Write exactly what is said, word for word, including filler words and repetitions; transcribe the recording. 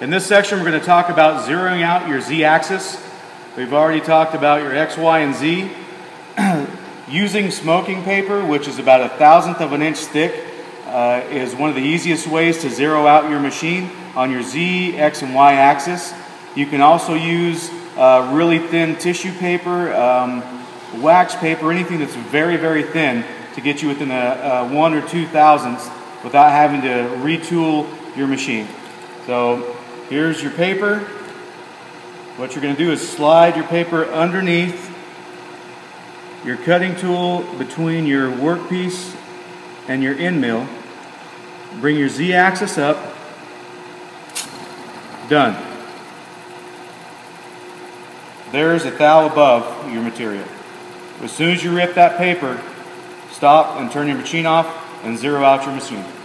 In this section, we're going to talk about zeroing out your Z axis. We've already talked about your X, Y, and Z. Using smoking paper, which is about a thousandth of an inch thick, uh, is one of the easiest ways to zero out your machine on your Z, X, and Y axis. You can also use uh, really thin tissue paper, um, wax paper, anything that's very, very thin to get you within a, a one or two thousandths without having to retool your machine. So here's your paper. What you're going to do is slide your paper underneath your cutting tool between your workpiece and your end mill. Bring your Z axis up. Done. There's a thou above your material. As soon as you rip that paper, stop and turn your machine off and zero out your machine.